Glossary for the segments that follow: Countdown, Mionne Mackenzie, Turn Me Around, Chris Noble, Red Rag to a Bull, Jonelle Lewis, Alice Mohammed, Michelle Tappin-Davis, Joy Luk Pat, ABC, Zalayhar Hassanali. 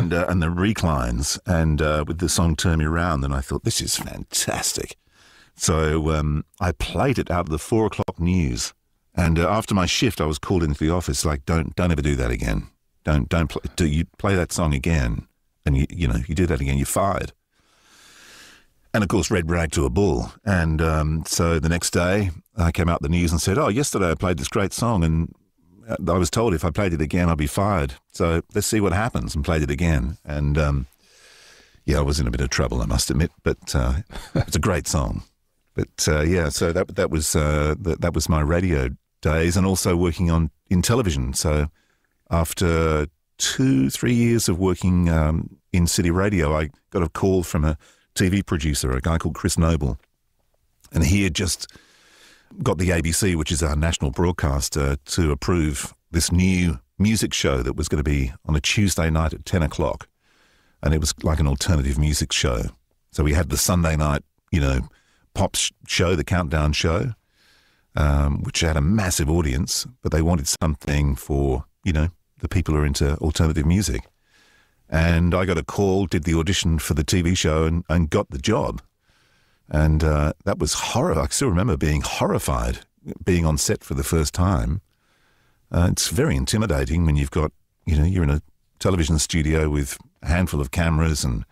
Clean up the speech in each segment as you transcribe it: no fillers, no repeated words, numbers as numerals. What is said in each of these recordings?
and the reclines, and with the song Turn Me Around, and I thought, this is fantastic. So I played it out of the 4 o'clock news, and after my shift, I was called into the office, like, don't ever do that again. Do you play that song again, and you do that again, you're fired. And of course, Red Rag to a Bull. And so the next day, I came out the news and said, oh, yesterday I played this great song, and I was told if I played it again, I'd be fired. So let's see what happens, and played it again. And yeah, I was in a bit of trouble, I must admit, but it's a great song. But yeah, so that was my radio days, and also working in television. So after 2-3 years of working in city radio, I got a call from a TV producer, a guy called Chris Noble, and he had just got the ABC, which is our national broadcaster, to approve this new music show that was going to be on a Tuesday night at 10 o'clock, and it was like an alternative music show. So we had the Sunday night, pop show, the Countdown show, which had a massive audience, but they wanted something for, the people who are into alternative music. And I got a call, did the audition for the TV show, and got the job. And that was horror. I still remember being horrified, being on set for the first time. It's very intimidating when you've got, you're in a television studio with a handful of cameras and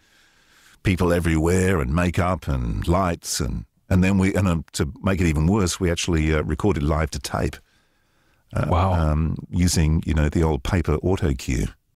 people everywhere and makeup and lights. And then to make it even worse, we actually recorded live to tape. Wow. Using, the old paper auto cue.